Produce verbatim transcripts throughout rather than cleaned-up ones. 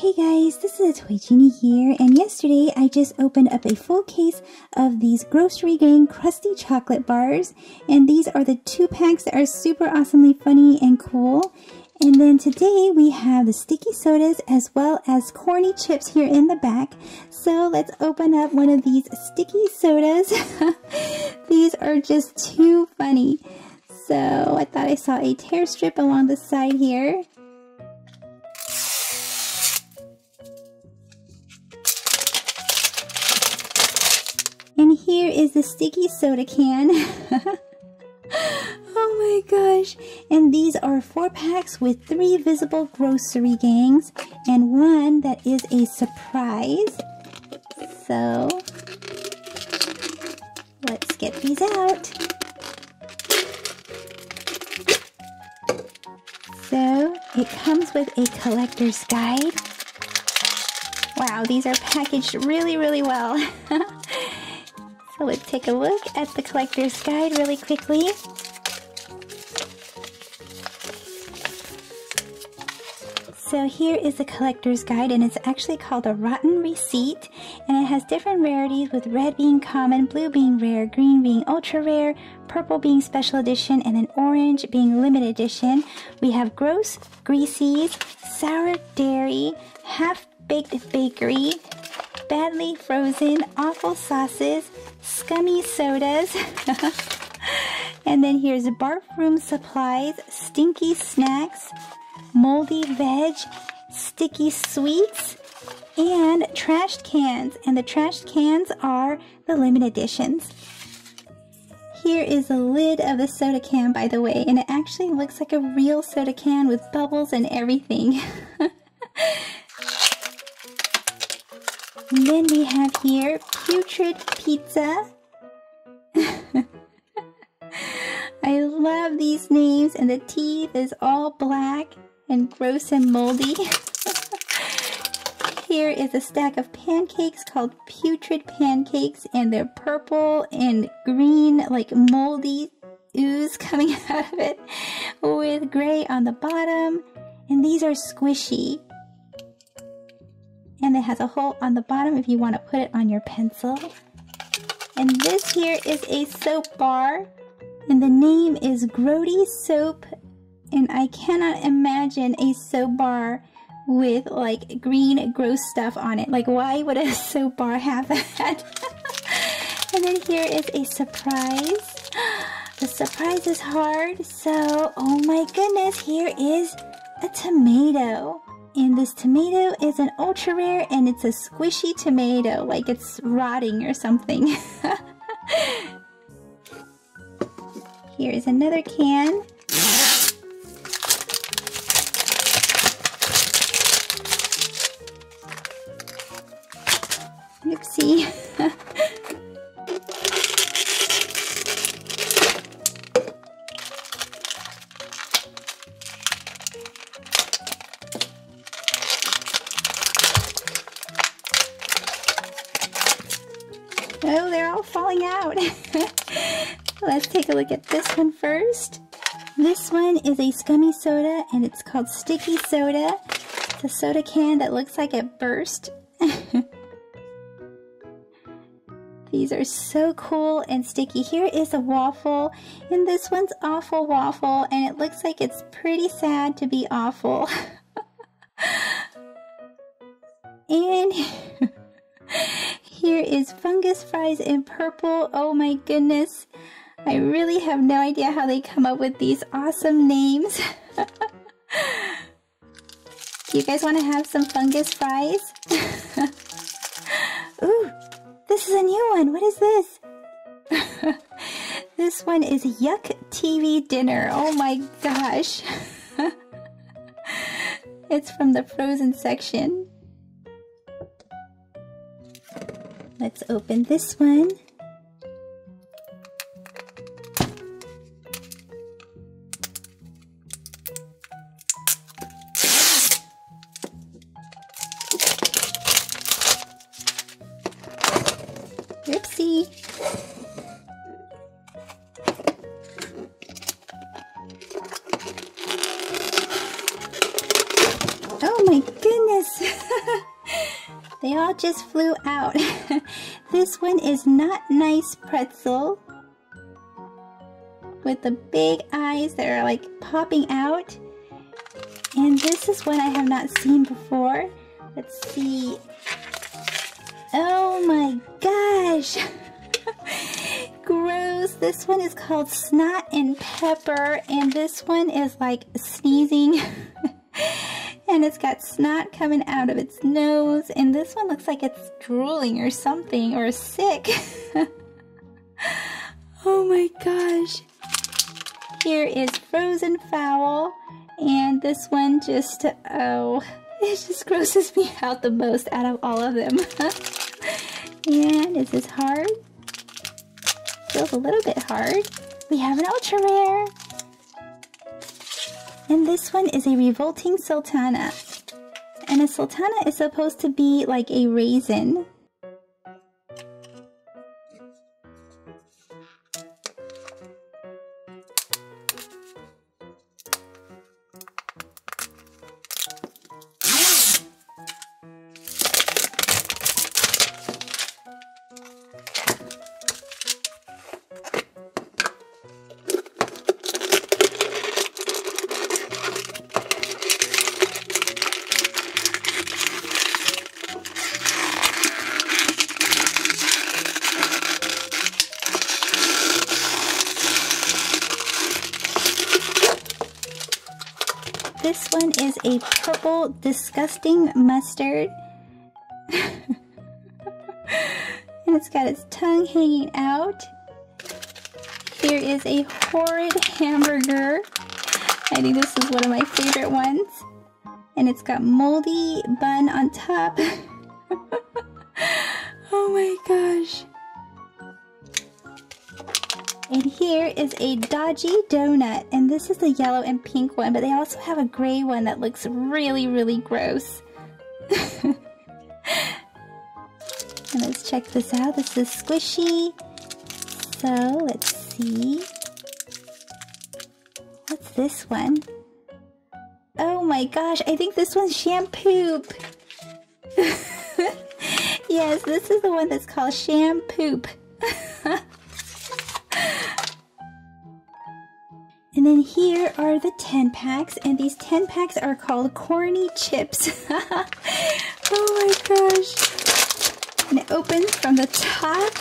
Hey guys, this is Toy Genie here, and yesterday I just opened up a full case of these Grossery Gang Crusty Chocolate Bars, and these are the two packs that are super awesomely funny and cool. And then today we have the Sticky Sodas as well as Corny Chips here in the back. So let's open up one of these Sticky Sodas. These are just too funny. So I thought I saw a tear strip along the side here. And here is the Sticky Soda can. Oh my gosh. And these are four packs with three visible Grossery Gangs and one that is a surprise. So let's get these out. So it comes with a collector's guide. Wow, these are packaged really, really well. So let's take a look at the collector's guide really quickly. So here is the collector's guide, and it's actually called a Rotten Receipt, and it has different rarities, with red being common, blue being rare, green being ultra rare, purple being special edition, and an orange being limited edition. We have gross, greasy, sour dairy, half-baked bakery, badly frozen, awful sauces, scummy sodas, and then here's bathroom supplies, stinky snacks, moldy veg, sticky sweets, and trashed cans. And the trashed cans are the limited editions. Here is the lid of the soda can, by the way, and it actually looks like a real soda can with bubbles and everything. And then we have here Putrid Pizza. I love these names, and the teeth is all black and gross and moldy. Here is a stack of pancakes called Putrid Pancakes, and they're purple and green, like moldy ooze coming out of it, with gray on the bottom, and these are squishy. And it has a hole on the bottom if you want to put it on your pencil. And this here is a soap bar, and the name is Grody Soap. And I cannot imagine a soap bar with like green gross stuff on it. Like, why would a soap bar have that? And then here is a surprise. The surprise is hard. So, oh my goodness, here is a tomato. And this tomato is an ultra rare, and it's a squishy tomato, like it's rotting or something. Here's another can. Oopsie. Oh, they're all falling out. Let's take a look at this one first. This one is a scummy soda, and it's called Sticky Soda. It's a soda can that looks like it burst. These are so cool and sticky. Here is a waffle, and this one's Awful Waffle, and it looks like it's pretty sad to be awful. And here is Fungus Fries in purple. Oh my goodness. I really have no idea how they come up with these awesome names. Do you guys want to have some Fungus Fries? Ooh, this is a new one. What is this? This one is Yuck T V Dinner. Oh my gosh. It's from the frozen section. Let's open this one. Oopsie. Oh my goodness. They all just flew out. This one is Not Nice Pretzel, with the big eyes that are like popping out. And this is one I have not seen before. Let's see. Oh my gosh. Gross. This one is called Snot and Pepper, and this one is like sneezing and it's got snot coming out of its nose, and this one looks like it's drooling or something, or sick. Oh my gosh. Here is Frozen Fowl, and this one just, oh, it just grosses me out the most out of all of them. And is this hard? Feels a little bit hard. We have an ultra rare. And this one is a Revolting Sultana. And a sultana is supposed to be like a raisin. This one is a purple disgusting mustard. And it's got its tongue hanging out. Here is a Horrid Hamburger. I think this is one of my favorite ones. And it's got moldy bun on top. Oh my gosh. And here is a Dodgy Donut, and this is the yellow and pink one, but they also have a gray one that looks really, really gross. And let's check this out. This is squishy. So, let's see. What's this one? Oh my gosh, I think this one's Shampoop. Yes, this is the one that's called Shampoop. And then here are the ten packs, and these ten packs are called Corny Chips. Oh my gosh. And it opens from the top.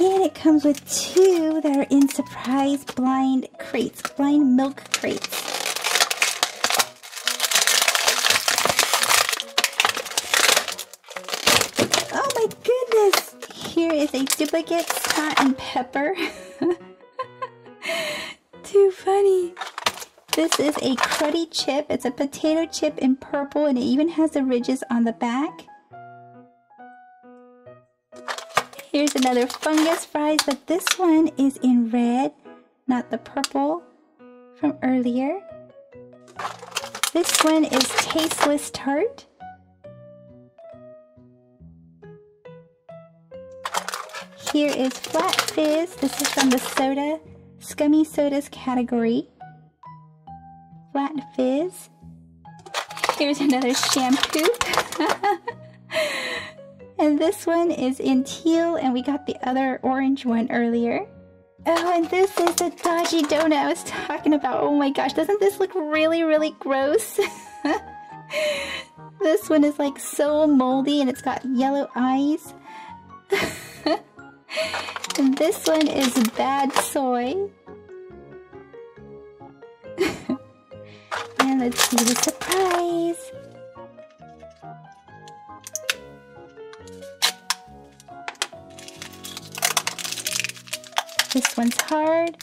And it comes with two that are in surprise blind crates, blind milk crates. Oh my goodness. Here is a duplicate Snot and Pepper. Too funny. This is a Cruddy Chip. It's a potato chip in purple, and it even has the ridges on the back. Here's another Fungus Fries, but this one is in red, not the purple from earlier. This one is Tasteless Tart. Here is Flat Fizz. This is from the soda Scummy Sodas category. Flat Fizz. Here's another Shampoop. And this one is in teal, and we got the other orange one earlier. Oh, and this is the Dodgy Donut I was talking about. Oh my gosh, doesn't this look really, really gross? This one is like so moldy, and it's got yellow eyes. And this one is Bad Soy. And let's see the surprise. This one's hard.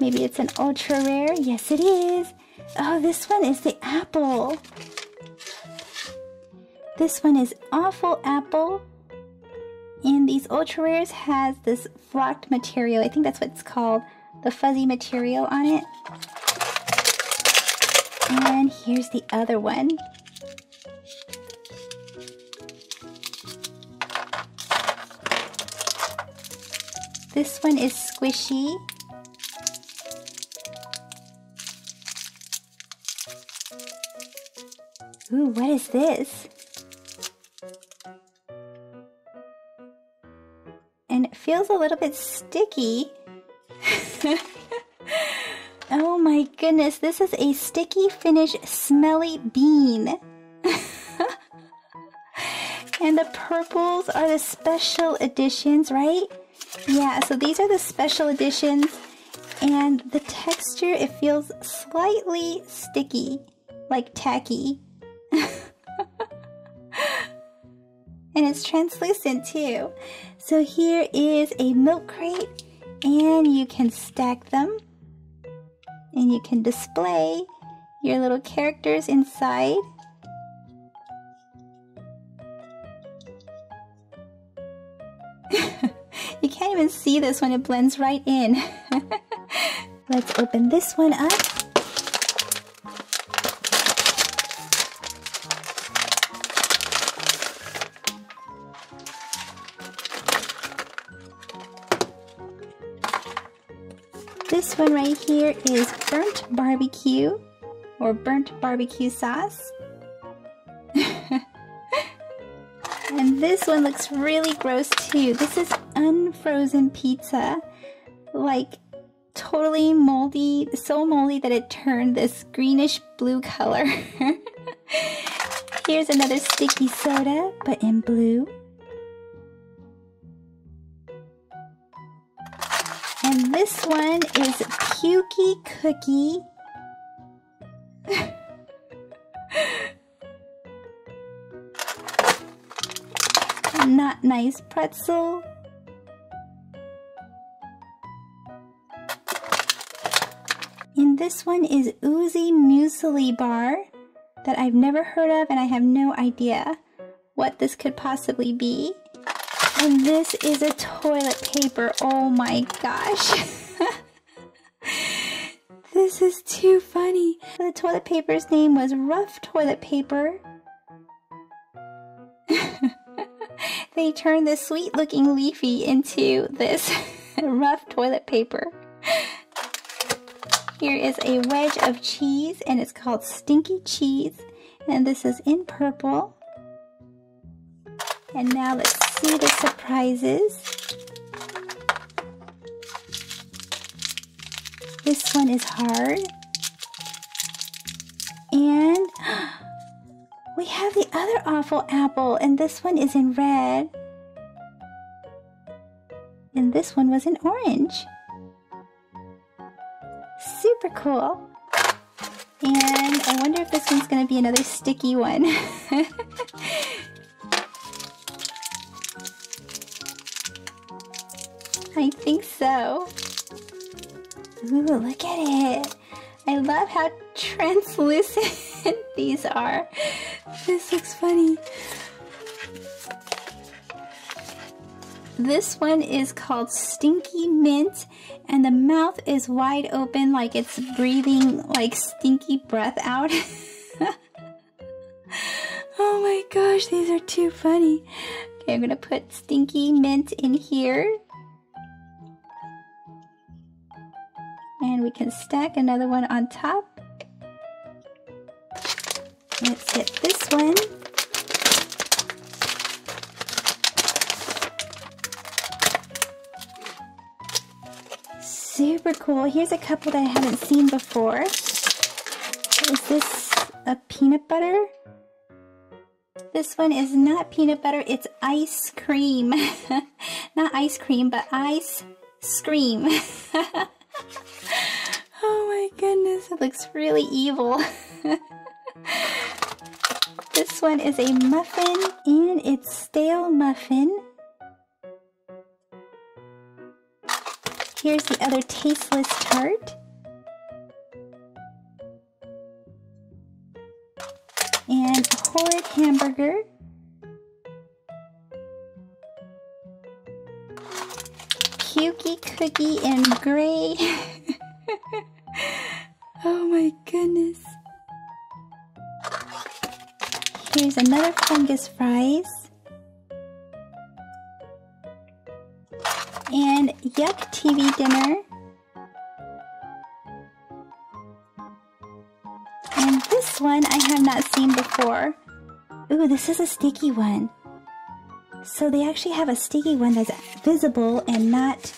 Maybe it's an ultra rare. Yes, it is. Oh, this one is the apple. This one is Awful Apple. And these ultra rares has this flocked material. I think that's what it's called, the fuzzy material on it. And here's the other one. This one is squishy. Ooh, what is this? feels a little bit sticky. Oh my goodness, this is a Sticky Finish Smelly Bean. And the purples are the special editions, right? Yeah, so these are the special editions. And the texture, it feels slightly sticky, like tacky. And it's translucent too. So here is a milk crate, and you can stack them. And you can display your little characters inside. You can't even see this when it blends right in. Let's open this one up. This one right here is Burnt Barbecue, or Burnt Barbecue Sauce. And this one looks really gross too. This is Unfrozen Pizza. Like, totally moldy, so moldy that it turned this greenish blue color. Here's another Sticky Soda, but in blue. And this one is Pukie Cookie. Not Nice Pretzel. And this one is Oozy Muesli Bar that I've never heard of, and I have no idea what this could possibly be. And this is a toilet paper. Oh my gosh. This is too funny. The toilet paper's name was Rough Toilet Paper. They turned this sweet looking leafy into this rough toilet paper. Here is a wedge of cheese, and it's called Stinky Cheese, and this is in purple. And now let's see the surprises. This one is hard. And we have the other Awful Apple, and this one is in red. And this one was in orange. Super cool. And I wonder if this one's gonna be another sticky one. I think so. Ooh, look at it. I love how translucent these are. This looks funny. This one is called Stinky Mint, and the mouth is wide open like it's breathing like stinky breath out. Oh my gosh, these are too funny. Okay, I'm gonna put Stinky Mint in here. And we can stack another one on top. Let's get this one. Super cool. Here's a couple that I haven't seen before. Is this a peanut butter? This one is not peanut butter, it's ice cream. Not ice cream, but ice scream. Oh my goodness, it looks really evil. This one is a muffin, and it's stale muffin. Here's the other Tasteless Tart. And Horrid Hamburger. Pukie Cookie in gray. Oh my goodness. Here's another Fungus Fries. And Yuck T V Dinner. And this one I have not seen before. Ooh, this is a sticky one. So they actually have a sticky one that's visible and not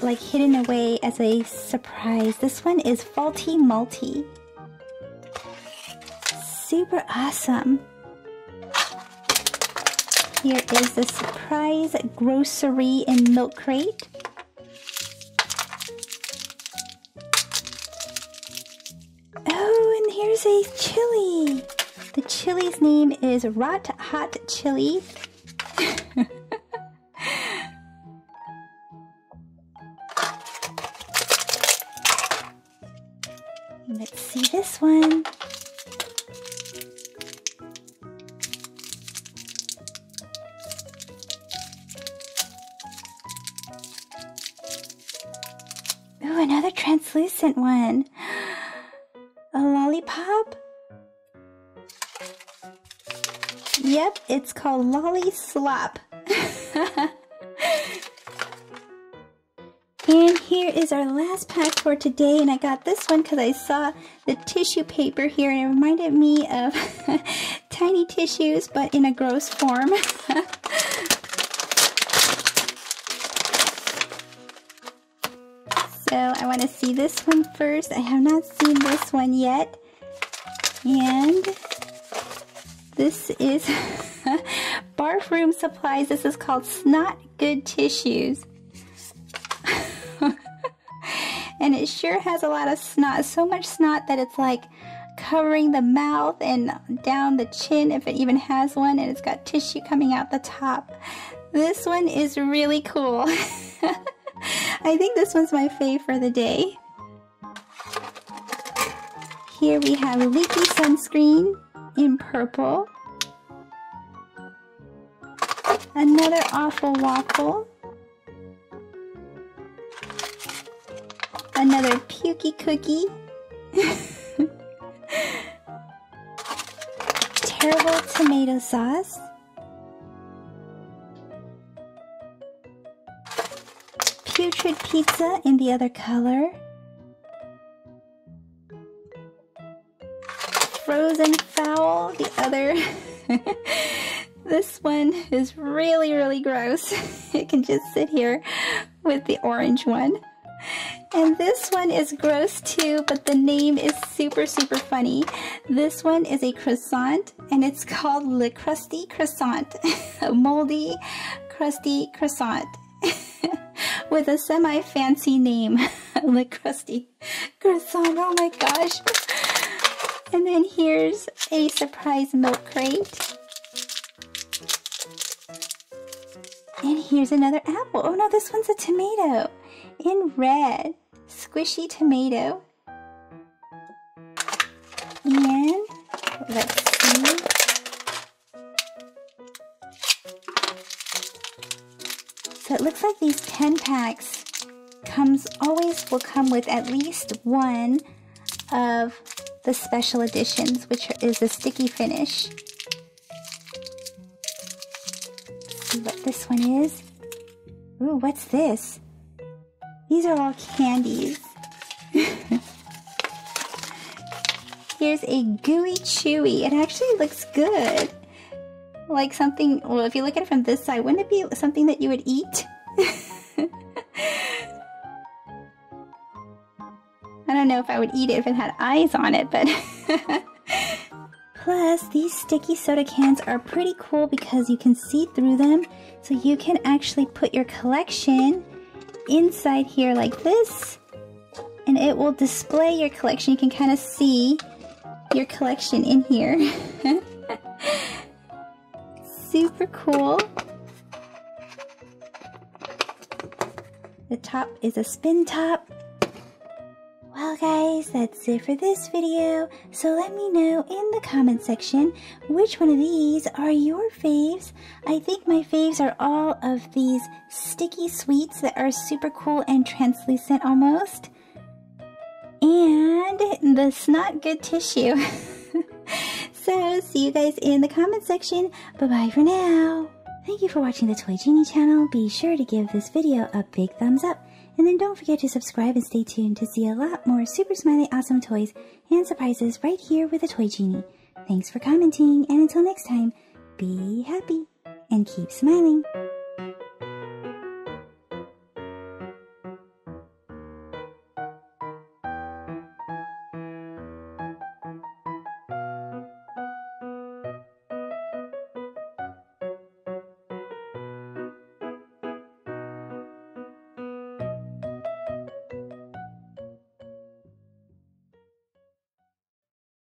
like hidden away as a surprise. This one is Faulty Malty. Super awesome. Here is the surprise grocery and milk crate. Oh, and here's a chili. The chili's name is Rot Hot Chili. Let's see this one. Oh, another translucent one. A lollipop. Yep, it's called Lolly Slop. And here is our last pack for today, and I got this one because I saw the tissue paper here and it reminded me of tiny tissues but in a gross form. So I want to see this one first. I have not seen this one yet. And this is Barf Room Supplies. This is called Snot Good Tissues. And it sure has a lot of snot. So much snot that it's like covering the mouth and down the chin if it even has one. And it's got tissue coming out the top. This one is really cool. I think this one's my fave for the day. Here we have Leaky Sunscreen in purple. Another Awful Waffle. Another Pukie Cookie. Terrible Tomato Sauce. Putrid Pizza in the other color. Frozen Fowl, the other. This one is really, really gross. It can just sit here with the orange one. And this one is gross too, but the name is super, super funny. This one is a croissant, and it's called Le Crusty Croissant. A moldy, crusty croissant. With a semi-fancy name. Le Crusty Croissant, oh my gosh. And then here's a surprise milk crate. And here's another apple. Oh no, this one's a tomato in red. Squishy tomato. And let's see. So it looks like these ten packs comes always will come with at least one of the special editions, which is the sticky finish. Let's see what this one is. Ooh, what's this? These are all candies. Here's a gooey chewy. It actually looks good. Like something, well, if you look at it from this side, wouldn't it be something that you would eat? I don't know if I would eat it if it had eyes on it, but... Plus, these sticky soda cans are pretty cool because you can see through them, so you can actually put your collection inside here like this, and it will display your collection. You can kind of see your collection in here. Super cool. The top is a spin top. Well guys, that's it for this video. So let me know in the comment section which one of these are your faves. I think my faves are all of these sticky sweets that are super cool and translucent almost. And the snot good tissue. So see you guys in the comment section. Bye bye for now. Thank you for watching the Toy Genie channel. Be sure to give this video a big thumbs up. And then don't forget to subscribe and stay tuned to see a lot more super smiley awesome toys and surprises right here with the Toy Genie. Thanks for commenting, and until next time, be happy. and keep smiling.